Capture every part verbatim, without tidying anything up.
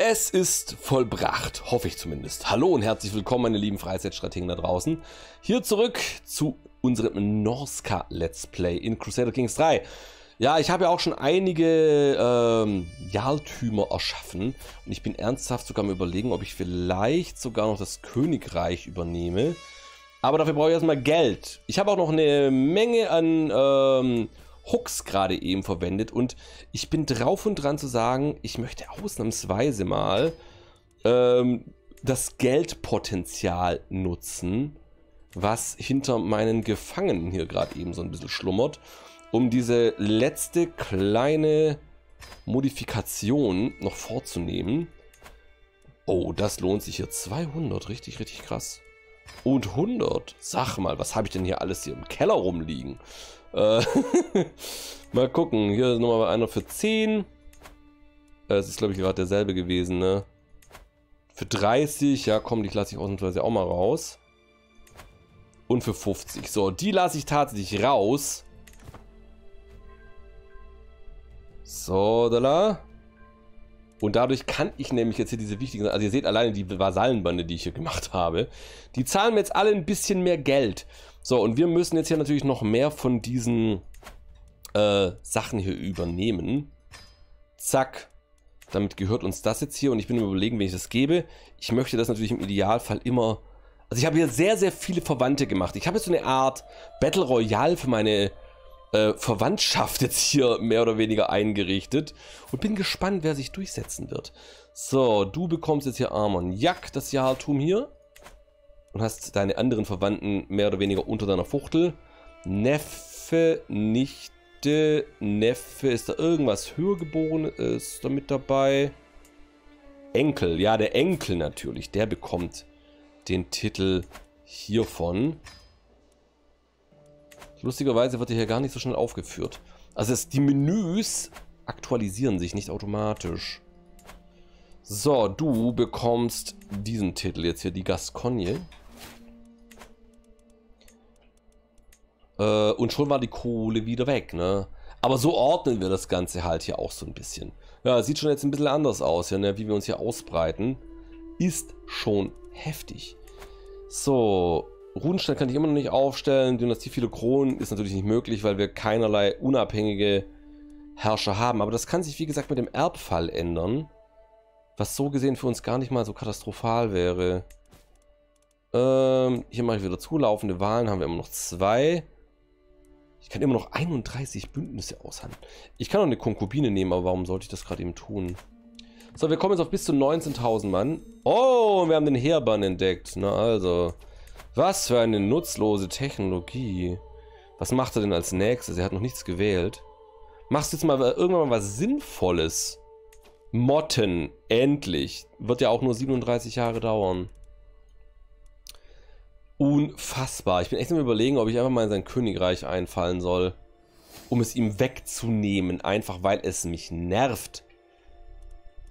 Es ist vollbracht, hoffe ich zumindest. Hallo und herzlich willkommen, meine lieben Freizeitstrategen da draußen. Hier zurück zu unserem Norska Let's Play in Crusader Kings drei. Ja, ich habe ja auch schon einige ähm, Jarltümer erschaffen. Und ich bin ernsthaft sogar am Überlegen, ob ich vielleicht sogar noch das Königreich übernehme. Aber dafür brauche ich erstmal Geld. Ich habe auch noch eine Menge an ähm, Hooks gerade eben verwendet und ich bin drauf und dran zu sagen, ich möchte ausnahmsweise mal ähm, das Geldpotenzial nutzen, was hinter meinen Gefangenen hier gerade eben so ein bisschen schlummert, um diese letzte kleine Modifikation noch vorzunehmen. Oh, das lohnt sich hier. zweihundert, richtig, richtig krass. Und hundert. Sag mal, was habe ich denn hier alles hier im Keller rumliegen? Äh, mal gucken. Hier ist nochmal einer für zehn. Es ist, glaube ich, gerade derselbe gewesen, ne? Für dreißig. Ja, komm, die lasse ich ausnahmsweise auch mal raus. Und für fünfzig. So, die lasse ich tatsächlich raus. So, da la. Und dadurch kann ich nämlich jetzt hier diese wichtigen... Also ihr seht alleine die Vasallenbande, die ich hier gemacht habe. Die zahlen mir jetzt alle ein bisschen mehr Geld. So, und wir müssen jetzt hier natürlich noch mehr von diesen äh, Sachen hier übernehmen. Zack. Damit gehört uns das jetzt hier. Und ich bin im Überlegen, wenn ich das gebe. Ich möchte das natürlich im Idealfall immer... Also ich habe hier sehr, sehr viele Verwandte gemacht. Ich habe jetzt so eine Art Battle Royale für meine... Äh, Verwandtschaft jetzt hier mehr oder weniger eingerichtet und bin gespannt, wer sich durchsetzen wird. So, du bekommst jetzt hier Armagnac, das Jarltum hier, und hast deine anderen Verwandten mehr oder weniger unter deiner Fuchtel. Neffe, Nichte, Neffe, ist da irgendwas Höhergeborenes ist da mit dabei? Enkel, ja, der Enkel natürlich, der bekommt den Titel hiervon. Lustigerweise wird hier gar nicht so schnell aufgeführt. Also es, die Menüs aktualisieren sich nicht automatisch. So, du bekommst diesen Titel jetzt hier, die Gascogne. Äh, und schon war die Kohle wieder weg, ne? Aber so ordnen wir das Ganze halt hier auch so ein bisschen. Ja, sieht schon jetzt ein bisschen anders aus, ja, ne? Wie wir uns hier ausbreiten. Ist schon heftig. So... Runenstein kann ich immer noch nicht aufstellen. Dynastie viele Kronen ist natürlich nicht möglich, weil wir keinerlei unabhängige Herrscher haben. Aber das kann sich, wie gesagt, mit dem Erbfall ändern. Was so gesehen für uns gar nicht mal so katastrophal wäre. Ähm, hier mache ich wieder zu. Laufende Wahlen haben wir immer noch zwei. Ich kann immer noch einunddreißig Bündnisse aushandeln. Ich kann noch eine Konkubine nehmen, aber warum sollte ich das gerade eben tun? So, wir kommen jetzt auf bis zu neunzehntausend Mann. Oh, wir haben den Heerbann entdeckt. Na also... Was für eine nutzlose Technologie. Was macht er denn als nächstes? Er hat noch nichts gewählt. Machst jetzt mal irgendwann mal was Sinnvolles. Motten. Endlich. Wird ja auch nur siebenunddreißig Jahre dauern. Unfassbar. Ich bin echt am Überlegen, ob ich einfach mal in sein Königreich einfallen soll. Um es ihm wegzunehmen. Einfach weil es mich nervt.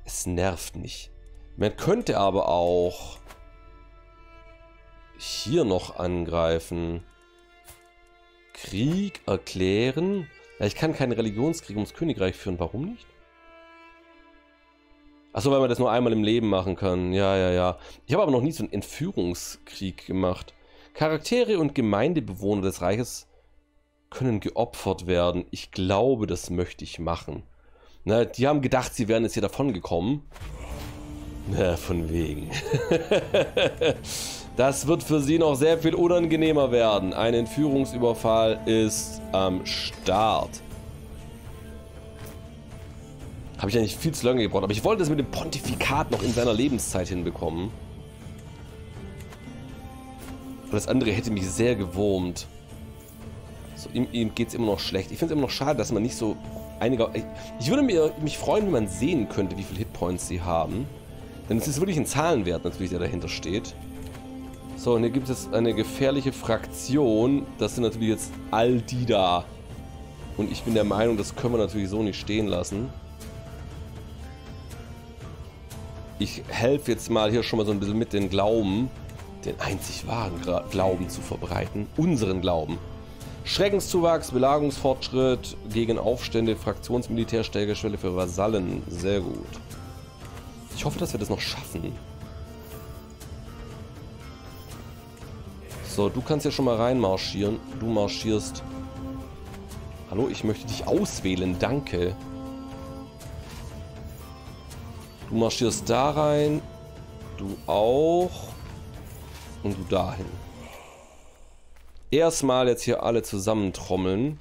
Es nervt mich. Man könnte aber auch... hier noch angreifen. Krieg erklären. Ja, ich kann keinen Religionskrieg ums Königreich führen. Warum nicht? Achso, weil man das nur einmal im Leben machen kann. Ja, ja, ja. Ich habe aber noch nie so einen Entführungskrieg gemacht. Charaktere und Gemeindebewohner des Reiches können geopfert werden. Ich glaube, das möchte ich machen. Na, die haben gedacht, sie wären jetzt hier davon gekommen. Na, von wegen. Das wird für sie noch sehr viel unangenehmer werden. Ein Entführungsüberfall ist am Start. Habe ich eigentlich viel zu lange gebraucht. Aber ich wollte es mit dem Pontifikat noch in seiner Lebenszeit hinbekommen. Und das andere hätte mich sehr gewurmt. So, ihm, ihm geht es immer noch schlecht. Ich finde es immer noch schade, dass man nicht so einiger... Ich, ich würde mir, mich freuen, wenn man sehen könnte, wie viele Hitpoints sie haben. Denn es ist wirklich ein Zahlenwert natürlich, der dahinter steht. So, und hier gibt es eine gefährliche Fraktion. Das sind natürlich jetzt all die da. Und ich bin der Meinung, das können wir natürlich so nicht stehen lassen. Ich helfe jetzt mal hier schon mal so ein bisschen mit, den Glauben, den einzig wahren Gra- Glauben zu verbreiten. Unseren Glauben. Schreckenszuwachs, Belagerungsfortschritt, gegen Aufstände, Fraktionsmilitärstellgeschwelle für Vasallen. Sehr gut. Ich hoffe, dass wir das noch schaffen. So, du kannst ja schon mal rein marschieren. Du marschierst. Hallo, ich möchte dich auswählen. Danke. Du marschierst da rein. Du auch. Und du dahin. Erstmal jetzt hier alle zusammentrommeln.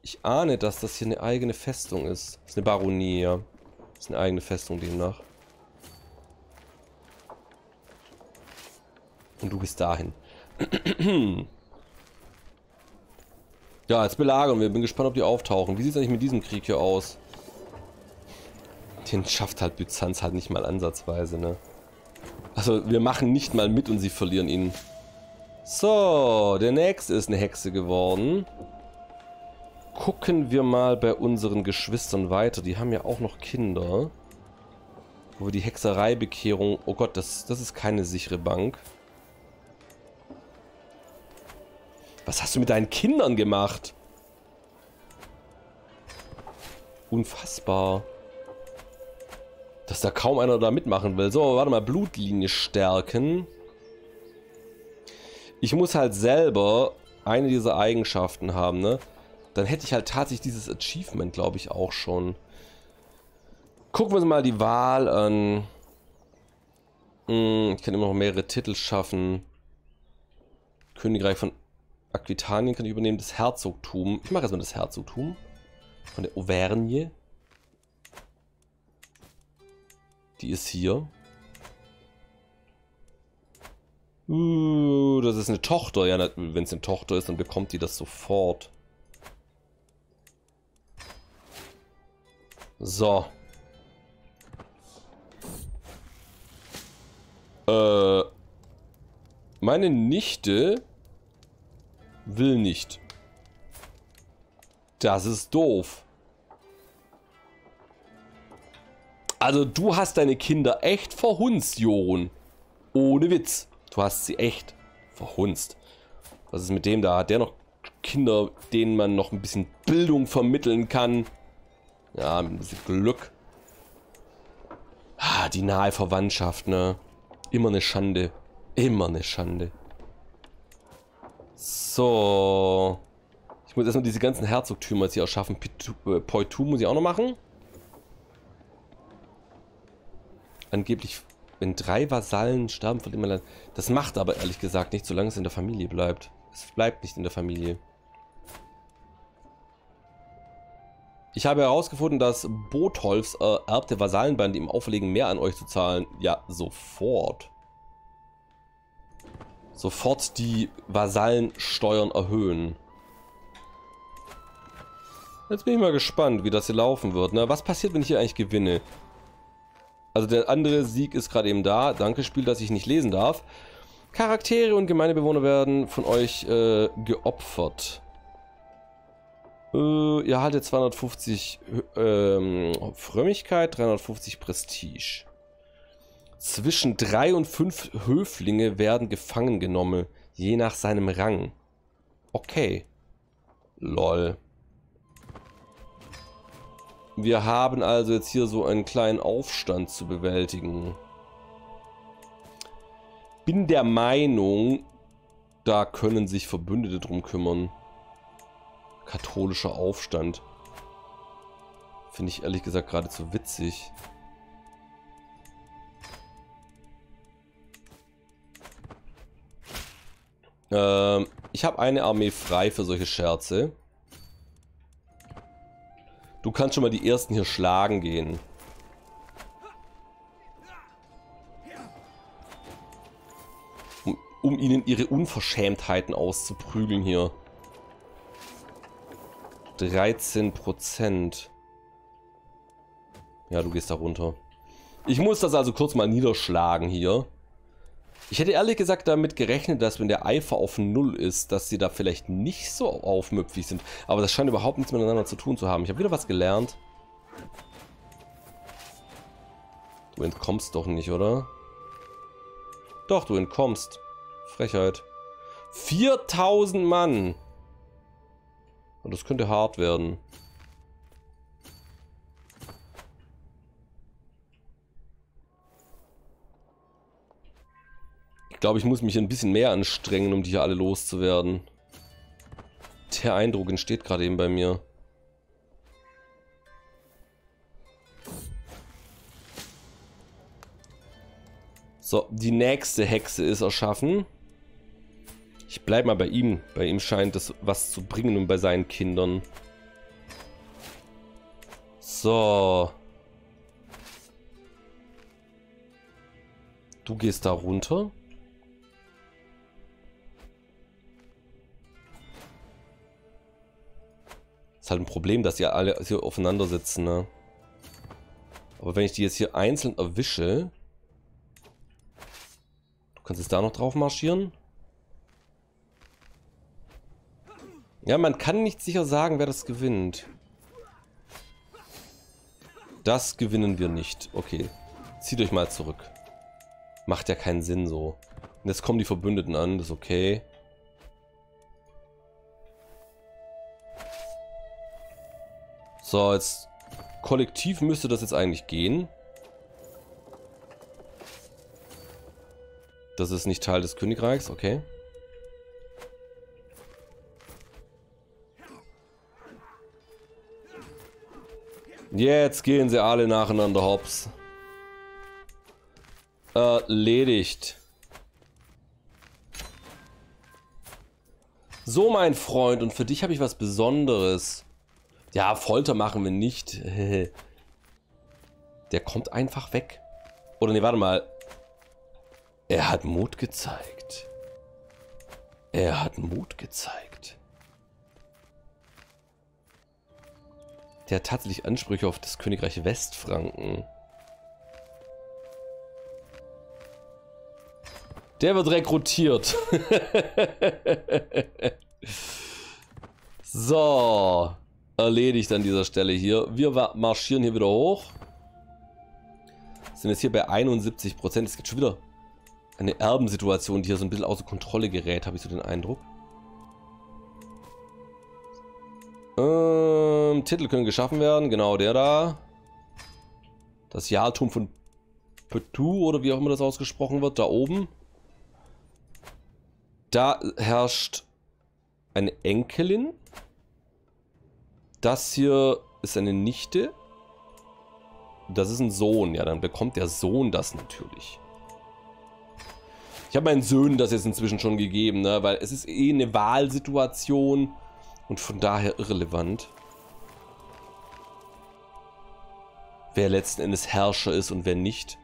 Ich ahne, dass das hier eine eigene Festung ist. Das ist eine Baronie, ja. Das ist eine eigene Festung demnach. Und du gehst dahin. Ja, jetzt belagern wir. Bin gespannt, ob die auftauchen. Wie sieht es eigentlich mit diesem Krieg hier aus? Den schafft halt Byzanz halt nicht mal ansatzweise, ne? Also, wir machen nicht mal mit und sie verlieren ihn. So, der nächste ist eine Hexe geworden. Gucken wir mal bei unseren Geschwistern weiter. Die haben ja auch noch Kinder. Wo wir die Hexereibekehrung... Oh Gott, das, das ist keine sichere Bank. Was hast du mit deinen Kindern gemacht? Unfassbar. Dass da kaum einer da mitmachen will. So, warte mal, Blutlinie stärken. Ich muss halt selber eine dieser Eigenschaften haben, ne? Dann hätte ich halt tatsächlich dieses Achievement, glaube ich, auch schon. Gucken wir uns mal die Wahl an. Hm, ich kann immer noch mehrere Titel schaffen. Königreich von Aquitanien kann ich übernehmen. Das Herzogtum. Ich mache erstmal das Herzogtum. Von der Auvergne. Die ist hier. Uh, das ist eine Tochter. Ja, wenn es eine Tochter ist, dann bekommt die das sofort. So. Äh. Meine Nichte will nicht. Das ist doof. Also du hast deine Kinder echt verhunzt, Jorun. Ohne Witz. Du hast sie echt verhunzt. Was ist mit dem da? Hat der noch Kinder, denen man noch ein bisschen Bildung vermitteln kann? Ja, mit ein bisschen Glück. Ah, die nahe Verwandtschaft, ne? Immer eine Schande. Immer eine Schande. So. Ich muss erstmal diese ganzen Herzogtümer jetzt hier erschaffen. Poitou muss ich auch noch machen. Angeblich, wenn drei Vasallen sterben, verliert man Land. Das macht aber ehrlich gesagt nicht, solange es in der Familie bleibt. Es bleibt nicht in der Familie. Ich habe herausgefunden, dass Botolfs ererbte Vasallenbande ihm auferlegen, mehr an euch zu zahlen. Ja, sofort. Sofort die Vasallensteuern erhöhen. Jetzt bin ich mal gespannt, wie das hier laufen wird. Ne? Was passiert, wenn ich hier eigentlich gewinne? Also der andere Sieg ist gerade eben da. Danke, Spiel, dass ich nicht lesen darf. Charaktere und Gemeindebewohner werden von euch äh, geopfert. Uh, ihr haltet zweihundertfünfzig ähm, Frömmigkeit, dreihundertfünfzig Prestige. Zwischen drei und fünf Höflinge werden gefangen genommen, je nach seinem Rang. Okay. Lol. Wir haben also jetzt hier so einen kleinen Aufstand zu bewältigen. Bin der Meinung, da können sich Verbündete drum kümmern. Katholischer Aufstand. Finde ich ehrlich gesagt geradezu witzig. Ähm, ich habe eine Armee frei für solche Scherze. Du kannst schon mal die ersten hier schlagen gehen. Um, um ihnen ihre Unverschämtheiten auszuprügeln hier. dreizehn Prozent. Ja, du gehst da runter. Ich muss das also kurz mal niederschlagen hier. Ich hätte ehrlich gesagt damit gerechnet, dass wenn der Eifer auf null ist, dass sie da vielleicht nicht so aufmüpfig sind. Aber das scheint überhaupt nichts miteinander zu tun zu haben. Ich habe wieder was gelernt. Du entkommst doch nicht, oder? Doch, du entkommst. Frechheit. viertausend Mann. Und das könnte hart werden. glaube, ich muss mich ein bisschen mehr anstrengen, um die hier alle loszuwerden. Der Eindruck entsteht gerade eben bei mir. So, die nächste Hexe ist erschaffen. Ich bleibe mal bei ihm. Bei ihm scheint es was zu bringen und bei seinen Kindern. So. Du gehst da runter. Ist halt ein Problem, dass die alle hier aufeinander sitzen, ne? Aber wenn ich die jetzt hier einzeln erwische... Du kannst jetzt da noch drauf marschieren. Ja, man kann nicht sicher sagen, wer das gewinnt. Das gewinnen wir nicht. Okay, zieht euch mal zurück. Macht ja keinen Sinn so. Und jetzt kommen die Verbündeten an, das ist okay. So, jetzt kollektiv müsste das jetzt eigentlich gehen. Das ist nicht Teil des Königreichs, okay. Jetzt gehen sie alle nacheinander hops. Erledigt. So, mein Freund, und für dich habe ich was Besonderes. Ja, Folter machen wir nicht. Der kommt einfach weg. Oder nee, warte mal. Er hat Mut gezeigt. Er hat Mut gezeigt. Der hat tatsächlich Ansprüche auf das Königreich Westfranken. Der wird rekrutiert. So. Erledigt an dieser Stelle hier. Wir marschieren hier wieder hoch. Sind jetzt hier bei einundsiebzig Prozent. Es gibt schon wieder eine Erbensituation, die hier so ein bisschen außer Kontrolle gerät, habe ich so den Eindruck. Ähm, Titel können geschaffen werden. Genau, der da. Das Jarltum von Petu oder wie auch immer das ausgesprochen wird, da oben. Da herrscht eine Enkelin. Das hier ist eine Nichte. Das ist ein Sohn. Ja, dann bekommt der Sohn das natürlich. Ich habe meinen Söhnen das jetzt inzwischen schon gegeben, ne? Weil es ist eh eine Wahlsituation und von daher irrelevant, wer letzten Endes Herrscher ist und wer nicht.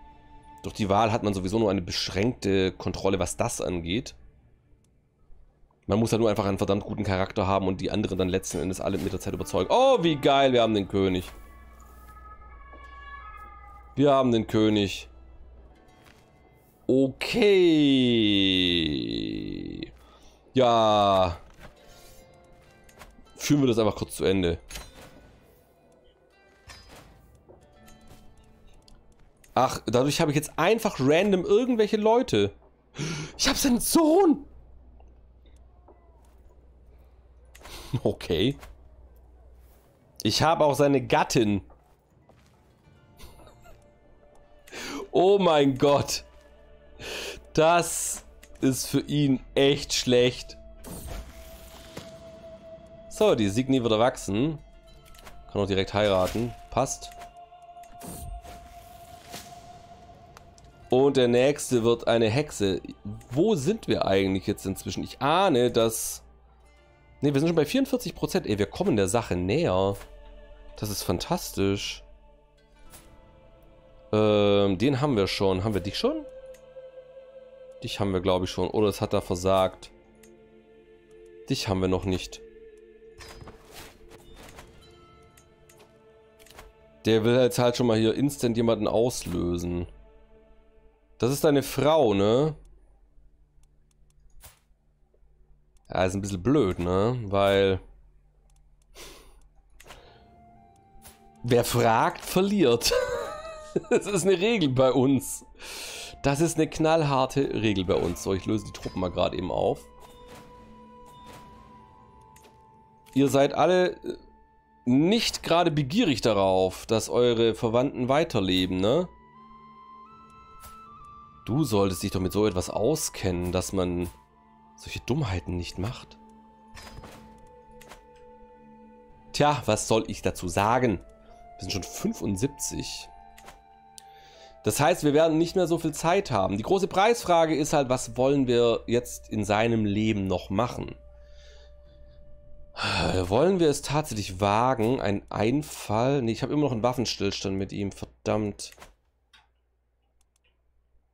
Durch die Wahl hat man sowieso nur eine beschränkte Kontrolle, was das angeht. Man muss ja halt nur einfach einen verdammt guten Charakter haben und die anderen dann letzten Endes alle mit der Zeit überzeugen. Oh, wie geil, wir haben den König. Wir haben den König. Okay. Ja. Führen wir das einfach kurz zu Ende. Ach, dadurch habe ich jetzt einfach random irgendwelche Leute. Ich habe seinen Sohn. Okay. Ich habe auch seine Gattin. Oh mein Gott. Das ist für ihn echt schlecht. So, die Signy wird erwachsen. Kann auch direkt heiraten. Passt. Und der nächste wird eine Hexe. Wo sind wir eigentlich jetzt inzwischen? Ich ahne, dass... Ne, wir sind schon bei vierundvierzig Prozent. Ey, wir kommen der Sache näher. Das ist fantastisch. Ähm, den haben wir schon. Haben wir dich schon? Dich haben wir, glaube ich, schon. Oder es hat da versagt. Dich haben wir noch nicht. Der will jetzt halt schon mal hier instant jemanden auslösen. Das ist deine Frau, ne? Ja, ist ein bisschen blöd, ne? Weil... Wer fragt, verliert. Das ist eine Regel bei uns. Das ist eine knallharte Regel bei uns. So, ich löse die Truppen mal gerade eben auf. Ihr seid alle nicht gerade begierig darauf, dass eure Verwandten weiterleben, ne? Du solltest dich doch mit so etwas auskennen, dass man solche Dummheiten nicht macht. Tja, was soll ich dazu sagen? Wir sind schon fünfundsiebzig. Das heißt, wir werden nicht mehr so viel Zeit haben. Die große Preisfrage ist halt, was wollen wir jetzt in seinem Leben noch machen? Wollen wir es tatsächlich wagen? Ein Einfall? Ne, ich habe immer noch einen Waffenstillstand mit ihm. Verdammt.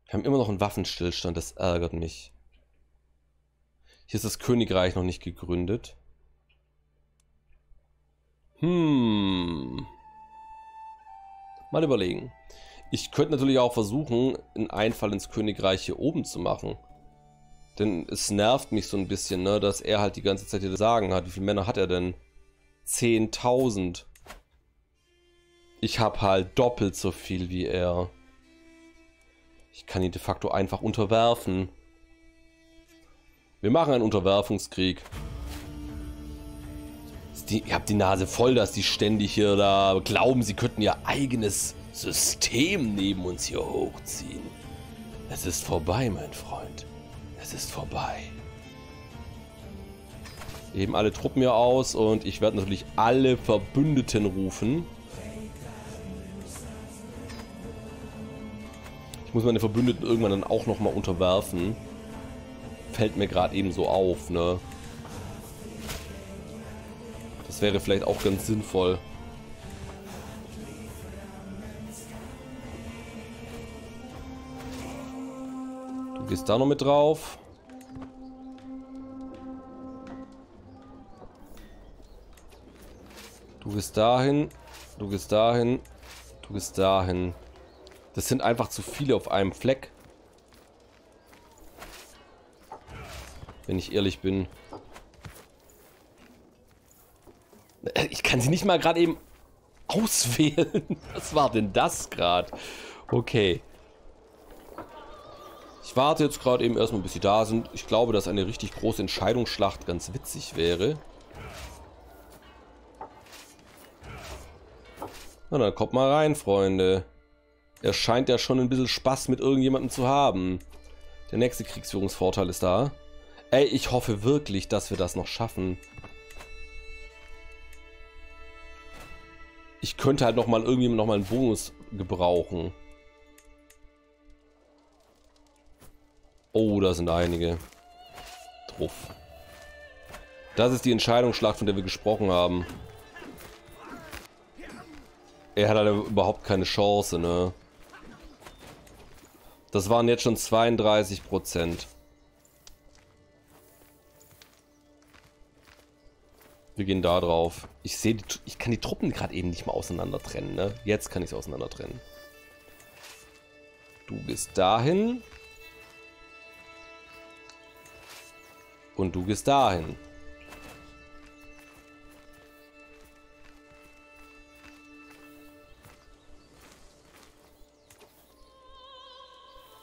Wir haben immer noch einen Waffenstillstand. Das ärgert mich. Hier ist das Königreich noch nicht gegründet. Hm. Mal überlegen. Ich könnte natürlich auch versuchen, einen Einfall ins Königreich hier oben zu machen. Denn es nervt mich so ein bisschen, ne, dass er halt die ganze Zeit hier das Sagen hat. Wie viele Männer hat er denn? zehntausend. Ich habe halt doppelt so viel wie er. Ich kann ihn de facto einfach unterwerfen. Wir machen einen Unterwerfungskrieg. Die, ihr habt die Nase voll, dass die ständig hier da glauben, sie könnten ihr eigenes System neben uns hier hochziehen. Es ist vorbei, mein Freund. Es ist vorbei. Eben alle Truppen hier aus und ich werde natürlich alle Verbündeten rufen. Ich muss meine Verbündeten irgendwann dann auch nochmal unterwerfen. Fällt mir gerade eben so auf, ne? Das wäre vielleicht auch ganz sinnvoll. Du gehst da noch mit drauf. Du gehst dahin. Du gehst dahin. Du gehst dahin. Das sind einfach zu viele auf einem Fleck. Wenn ich ehrlich bin. Ich kann sie nicht mal gerade eben auswählen. Was war denn das gerade? Okay. Ich warte jetzt gerade eben erstmal, bis sie da sind. Ich glaube, dass eine richtig große Entscheidungsschlacht ganz witzig wäre. Na, dann kommt mal rein, Freunde. Er scheint ja schon ein bisschen Spaß mit irgendjemandem zu haben. Der nächste Kriegsführungsvorteil ist da. Ey, ich hoffe wirklich, dass wir das noch schaffen. Ich könnte halt nochmal irgendjemand nochmal einen Bonus gebrauchen. Oh, da sind einige. Truff. Das ist die Entscheidungsschlacht, von der wir gesprochen haben. Er hat halt überhaupt keine Chance, ne? Das waren jetzt schon zweiunddreißig Prozent. Wir gehen da drauf. Ich sehe, ich kann die Truppen gerade eben nicht mal auseinander trennen. Ne? Jetzt kann ich es auseinander trennen. Du gehst dahin. Und du gehst dahin.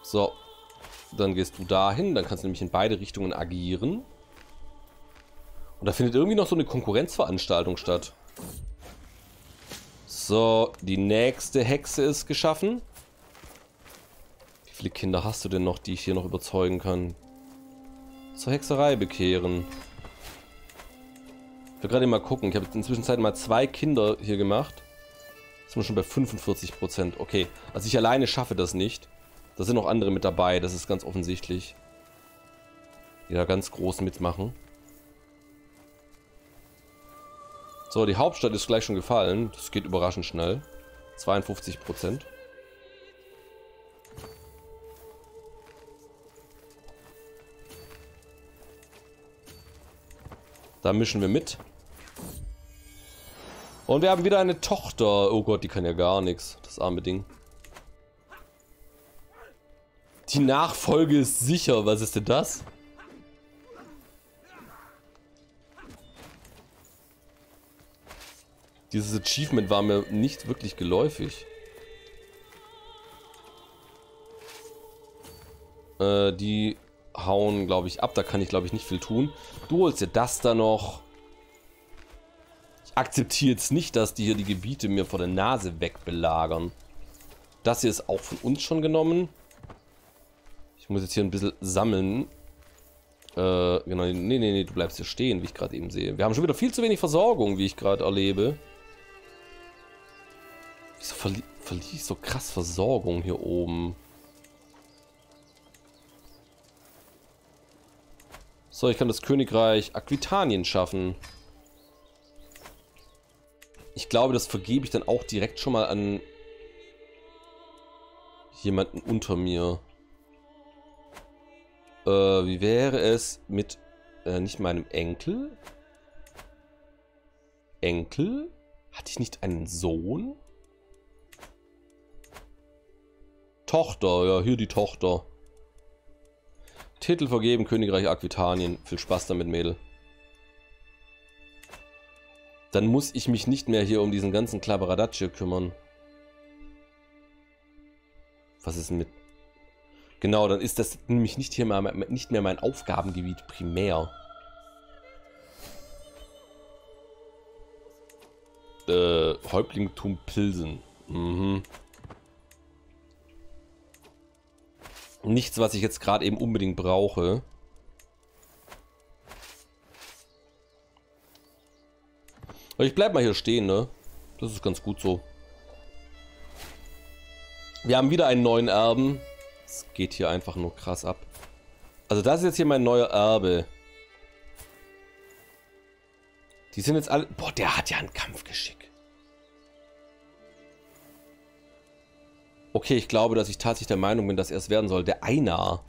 So. Dann gehst du dahin. Dann kannst du nämlich in beide Richtungen agieren. Und da findet irgendwie noch so eine Konkurrenzveranstaltung statt. So, die nächste Hexe ist geschaffen. Wie viele Kinder hast du denn noch, die ich hier noch überzeugen kann? Zur Hexerei bekehren. Ich will gerade mal gucken. Ich habe in der Zwischenzeit mal zwei Kinder hier gemacht. Jetzt sind wir schon bei fünfundvierzig Prozent. Okay, also ich alleine schaffe das nicht. Da sind noch andere mit dabei, das ist ganz offensichtlich. Die da ganz groß mitmachen. So, die Hauptstadt ist gleich schon gefallen. Das geht überraschend schnell. zweiundfünfzig Prozent. Da mischen wir mit. Und wir haben wieder eine Tochter. Oh Gott, die kann ja gar nichts. Das arme Ding. Die Nachfolge ist sicher. Was ist denn das? Dieses Achievement war mir nicht wirklich geläufig. Äh, die hauen, glaube ich, ab. Da kann ich, glaube ich, nicht viel tun. Du holst dir das da noch. Ich akzeptiere jetzt nicht, dass die hier die Gebiete mir vor der Nase wegbelagern. Das hier ist auch von uns schon genommen. Ich muss jetzt hier ein bisschen sammeln. Äh, genau, nee, nee, nee, du bleibst hier stehen, wie ich gerade eben sehe. Wir haben schon wieder viel zu wenig Versorgung, wie ich gerade erlebe. Wieso verli verliere ich so krass Versorgung hier oben? So, ich kann das Königreich Aquitanien schaffen. Ich glaube, das vergebe ich dann auch direkt schon mal an jemanden unter mir. Äh, wie wäre es mit äh, nicht meinem Enkel? Enkel? Hatte ich nicht einen Sohn? Tochter, ja, hier die Tochter. Titel vergeben, Königreich Aquitanien. Viel Spaß damit, Mädel. Dann muss ich mich nicht mehr hier um diesen ganzen Klabberadatsch hier kümmern. Was ist denn mit... Genau, dann ist das nämlich nicht, hier mal, nicht mehr mein Aufgabengebiet primär. Äh, Häuptlingtum Pilsen. Mhm. Nichts, was ich jetzt gerade eben unbedingt brauche. Aber ich bleib mal hier stehen, ne? Das ist ganz gut so. Wir haben wieder einen neuen Erben. Es geht hier einfach nur krass ab. Also das ist jetzt hier mein neuer Erbe. Die sind jetzt alle... Boah, der hat ja ein Kampfgeschick. Okay, ich glaube, dass ich tatsächlich der Meinung bin, dass er es werden soll. Der Einar.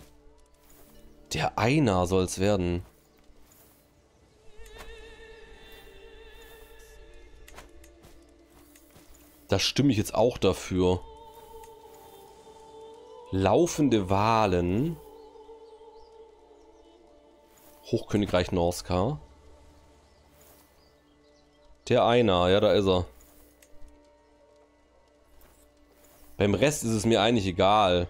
Der Einar soll es werden. Da stimme ich jetzt auch dafür. Laufende Wahlen. Hochkönigreich Norska. Der Einar, ja, da ist er. Beim Rest ist es mir eigentlich egal.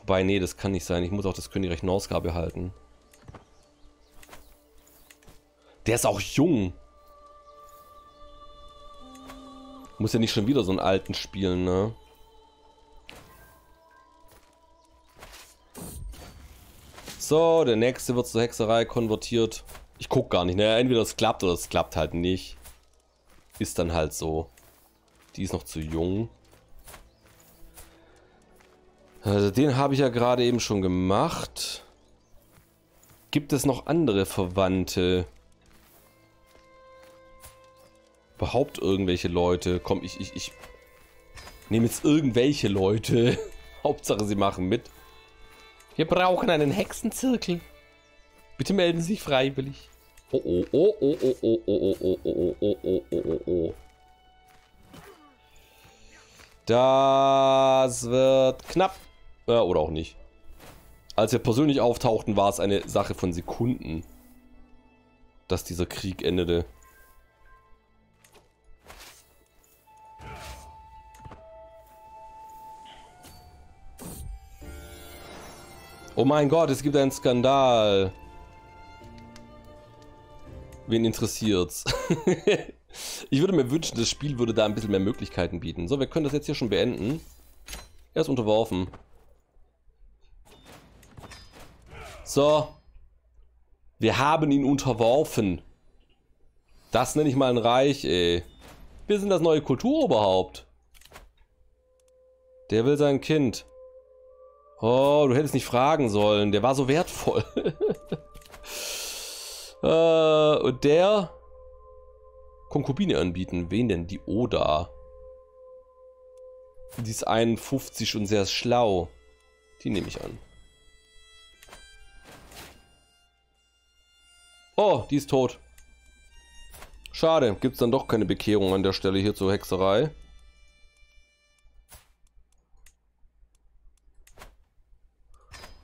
Wobei, nee, das kann nicht sein. Ich muss auch das Königreich Norsgabe behalten. Der ist auch jung. Muss ja nicht schon wieder so einen alten spielen, ne? So, der nächste wird zur Hexerei konvertiert. Ich guck gar nicht, ne? Entweder es klappt oder es klappt halt nicht. Ist dann halt so. Die ist noch zu jung. Also den habe ich ja gerade eben schon gemacht. Gibt es noch andere Verwandte? Überhaupt irgendwelche Leute? Komm, ich, ich, ich nehme jetzt irgendwelche Leute. Hauptsache, sie machen mit. Wir brauchen einen Hexenzirkel. Bitte melden Sie sich freiwillig. Oh, oh, oh, oh, oh, oh, oh, oh, oh, oh, oh, oh, oh. Das wird knapp. Ja, oder auch nicht. Als wir persönlich auftauchten, war es eine Sache von Sekunden, dass dieser Krieg endete. Oh mein Gott, es gibt einen Skandal. Wen interessiert's? Ich würde mir wünschen, das Spiel würde da ein bisschen mehr Möglichkeiten bieten. So, wir können das jetzt hier schon beenden. Er ist unterworfen. So. Wir haben ihn unterworfen. Das nenne ich mal ein Reich, ey. Wir sind das neue Kulturoberhaupt. Der will sein Kind. Oh, du hättest nicht fragen sollen. Der war so wertvoll. äh, und der... Konkubine anbieten. Wen denn? Die Oda. Die ist einundfünfzig und sehr schlau. Die nehme ich an. Oh, die ist tot. Schade. Gibt es dann doch keine Bekehrung an der Stelle hier zur Hexerei.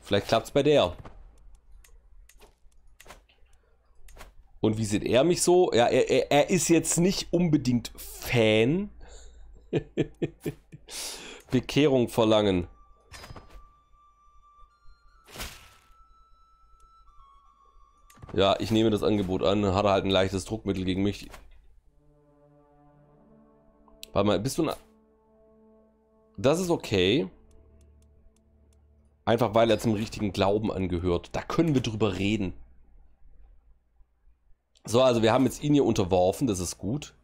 Vielleicht klappt es bei der. Und wie sieht er mich so? Ja, er, er, er ist jetzt nicht unbedingt Fan. Bekehrung verlangen. Ja, ich nehme das Angebot an. Hat er halt ein leichtes Druckmittel gegen mich. Warte mal, bist du ein... Das ist okay. Einfach weil er zum richtigen Glauben angehört. Da können wir drüber reden. So, also wir haben jetzt ihn hier unterworfen, das ist gut.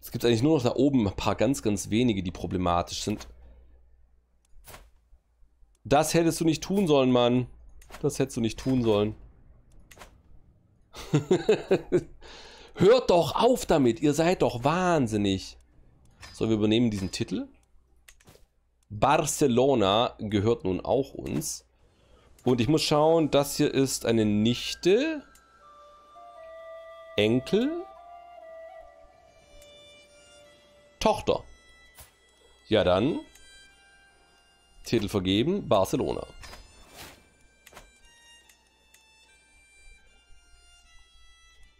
Es gibt eigentlich nur noch da oben ein paar ganz, ganz wenige, die problematisch sind. Das hättest du nicht tun sollen, Mann. Das hättest du nicht tun sollen. Hört doch auf damit, ihr seid doch wahnsinnig. So, wir übernehmen diesen Titel. Barcelona gehört nun auch uns. Und ich muss schauen, das hier ist eine Nichte. Enkel. Tochter. Ja dann. Titel vergeben. Barcelona.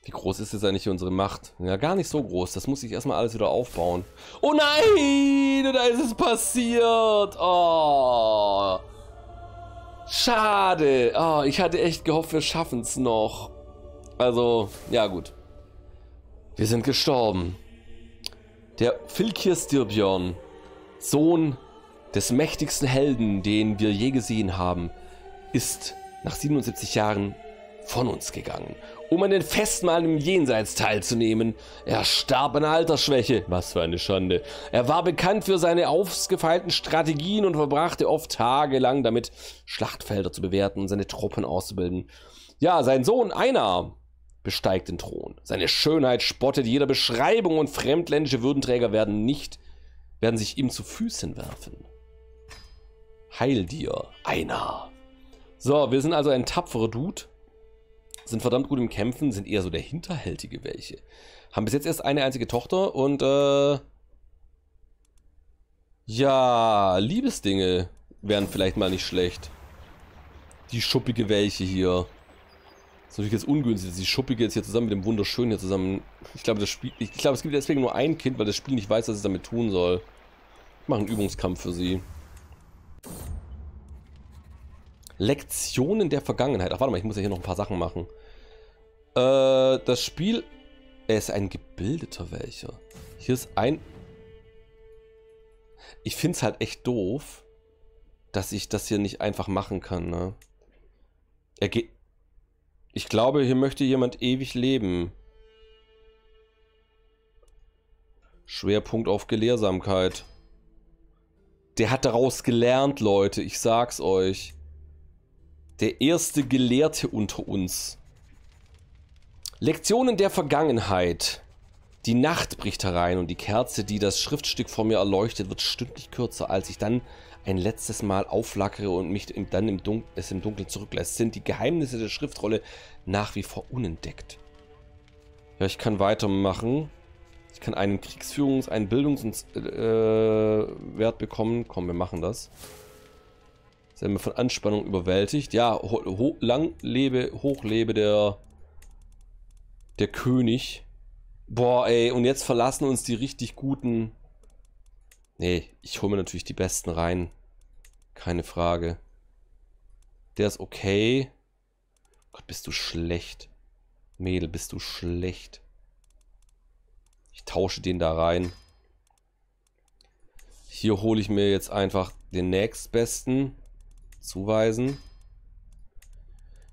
Wie groß ist jetzt eigentlich unsere Macht? Ja, gar nicht so groß. Das muss ich erstmal alles wieder aufbauen. Oh nein! Da ist es passiert! Oh! Schade! Oh, ich hatte echt gehofft, wir schaffen es noch. Also, ja gut. Wir sind gestorben. Der Filkir Styrbjörn, Sohn des mächtigsten Helden, den wir je gesehen haben, ist nach siebenundsiebzig Jahren von uns gegangen, um an den Festmahlen im Jenseits teilzunehmen. Er starb an Altersschwäche. Was für eine Schande. Er war bekannt für seine ausgefeilten Strategien und verbrachte oft tagelang damit, Schlachtfelder zu bewerten und seine Truppen auszubilden. Ja, sein Sohn Einar besteigt den Thron. Seine Schönheit spottet jeder Beschreibung und fremdländische Würdenträger werden nicht, werden sich ihm zu Füßen werfen. Heil dir, Einar. So, wir sind also ein tapferer Dude. Sind verdammt gut im Kämpfen, sind eher so der hinterhältige welche. Haben bis jetzt erst eine einzige Tochter und äh, ja, Liebesdinge wären vielleicht mal nicht schlecht. Die schuppige welche hier. Das ist natürlich jetzt ungünstig, dass die schuppige jetzt hier zusammen mit dem wunderschönen hier zusammen. Ich glaube, das Spiel, ich glaube, es gibt deswegen nur ein Kind, weil das Spiel nicht weiß, was es damit tun soll. Ich mache einen Übungskampf für sie. Lektionen der Vergangenheit. Ach, warte mal, ich muss ja hier noch ein paar Sachen machen. Äh, das Spiel... Er ist ein gebildeter welcher. Hier ist ein... Ich finde es halt echt doof, dass ich das hier nicht einfach machen kann, ne? Er geht... Ich glaube, hier möchte jemand ewig leben. Schwerpunkt auf Gelehrsamkeit. Der hat daraus gelernt, Leute. Ich sag's euch. Der erste Gelehrte unter uns. Lektionen der Vergangenheit. Die Nacht bricht herein und die Kerze, die das Schriftstück vor mir erleuchtet, wird stündlich kürzer. Als ich dann ein letztes Mal aufflackere und mich dann im Dunkel, es im Dunkeln zurücklässt, sind die Geheimnisse der Schriftrolle nach wie vor unentdeckt. Ja, ich kann weitermachen. Ich kann einen Kriegsführungs-, einen Bildungs- und äh, Wert bekommen. Komm, wir machen das. Sind wir von Anspannung überwältigt. Ja, ho ho lang lebe, hoch lebe der, der König. Boah, ey, und jetzt verlassen uns die richtig guten... Nee, ich hole mir natürlich die Besten rein. Keine Frage. Der ist okay. Gott, bist du schlecht. Mädel, bist du schlecht. Ich tausche den da rein. Hier hole ich mir jetzt einfach den nächstbesten. Zuweisen.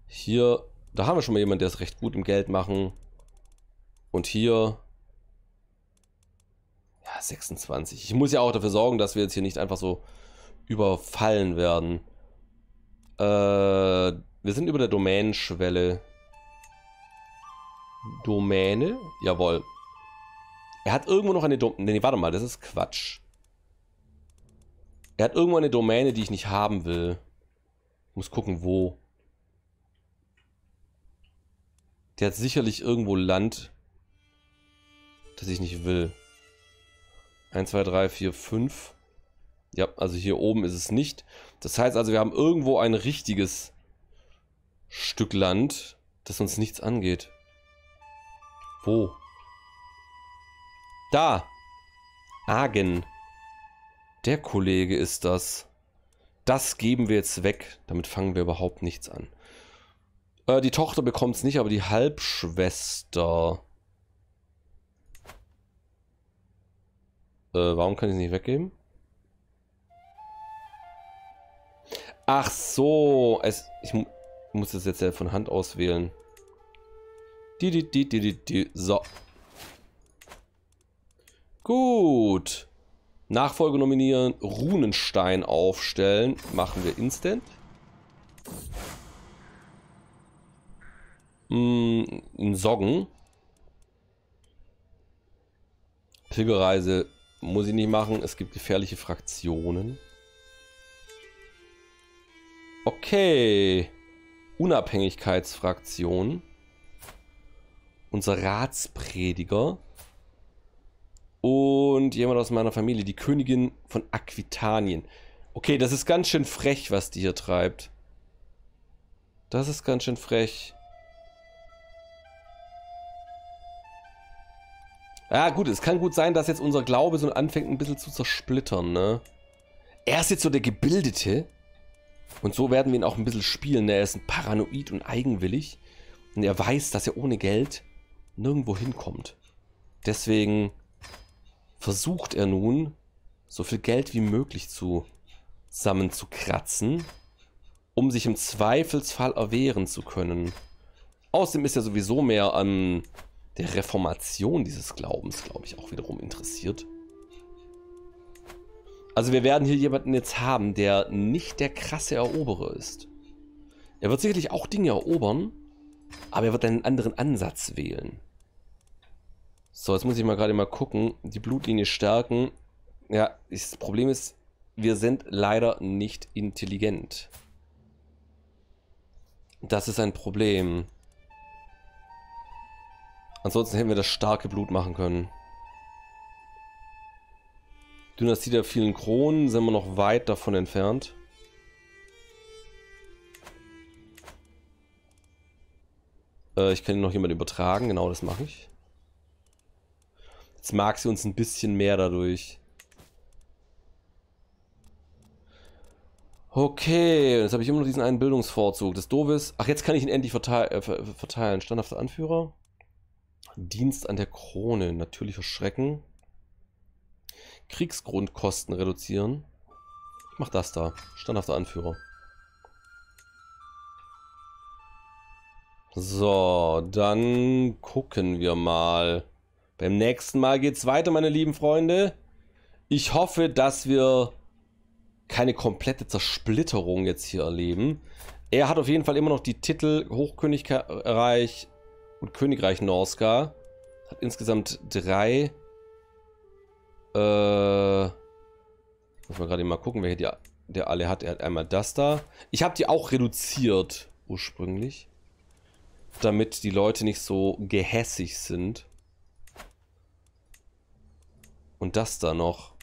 Hier, da haben wir schon mal jemanden, der ist recht gut im Geld machen. Und hier, ja, sechsundzwanzig. Ich muss ja auch dafür sorgen, dass wir jetzt hier nicht einfach so überfallen werden. Äh, wir sind über der Domänenschwelle. Domäne? Jawohl. Er hat irgendwo noch eine Domäne. Nee, warte mal, das ist Quatsch. Er hat irgendwo eine Domäne, die ich nicht haben will. Muss gucken, wo. Der hat sicherlich irgendwo Land, das ich nicht will. eins, zwei, drei, vier, fünf. Ja, also hier oben ist es nicht. Das heißt also, wir haben irgendwo ein richtiges Stück Land, das uns nichts angeht. Wo? Da! Agen. Der Kollege ist das. Das geben wir jetzt weg. Damit fangen wir überhaupt nichts an. Äh, die Tochter bekommt es nicht, aber die Halbschwester... Warum kann ich es nicht weggeben? Ach so, es, ich mu muss das jetzt ja von Hand auswählen. Die, die, die, die, die, die. So. Gut. Nachfolge nominieren, Runenstein aufstellen. Machen wir instant. Hm, Soggen. Pilgerreise muss ich nicht machen. Es gibt gefährliche Fraktionen. Okay. Unabhängigkeitsfraktion. Unser Ratsprediger. Und jemand aus meiner Familie. Die Königin von Aquitanien. Okay, das ist ganz schön frech, was die hier treibt. Das ist ganz schön frech. Ja gut, es kann gut sein, dass jetzt unser Glaube so anfängt ein bisschen zu zersplittern, ne? Er ist jetzt so der Gebildete. Und so werden wir ihn auch ein bisschen spielen, ne? Er ist ein paranoid und eigenwillig. Und er weiß, dass er ohne Geld nirgendwo hinkommt. Deswegen versucht er nun, so viel Geld wie möglich zu, zusammenzukratzen, um sich im Zweifelsfall erwehren zu können. Außerdem ist er sowieso mehr an der Reformation dieses Glaubens, glaube ich, auch wiederum interessiert. Also wir werden hier jemanden jetzt haben, der nicht der krasse Eroberer ist. Er wird sicherlich auch Dinge erobern, aber er wird einen anderen Ansatz wählen. So, jetzt muss ich mal gerade mal gucken. Die Blutlinie stärken. Ja, das Problem ist, wir sind leider nicht intelligent. Das ist ein Problem. Ansonsten hätten wir das starke Blut machen können. Dynastie der vielen Kronen sind wir noch weit davon entfernt. Äh, ich kann ihn noch jemand übertragen, genau das mache ich. Jetzt mag sie uns ein bisschen mehr dadurch. Okay, jetzt habe ich immer noch diesen einen Bildungsvorzug. Das Doofe ist, ach jetzt kann ich ihn endlich verteil, äh, verteilen. Standhafter Anführer. Dienst an der Krone, natürlicher Schrecken. Kriegsgrundkosten reduzieren. Ich mach das da. Standhafter Anführer. So, dann gucken wir mal. Beim nächsten Mal geht's weiter, meine lieben Freunde. Ich hoffe, dass wir keine komplette Zersplitterung jetzt hier erleben. Er hat auf jeden Fall immer noch die Titel Hochkönigreich und Königreich Norska. Hat insgesamt drei. Äh, muss man gerade mal gucken, welche die, der alle hat. Er hat einmal das da. Ich habe die auch reduziert ursprünglich, damit die Leute nicht so gehässig sind. Und das da noch.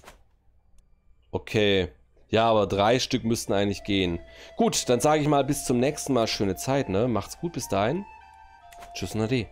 Okay. Ja, aber drei Stück müssten eigentlich gehen. Gut, dann sage ich mal bis zum nächsten Mal. Schöne Zeit, ne? Macht's gut bis dahin. Tschüss und Ade.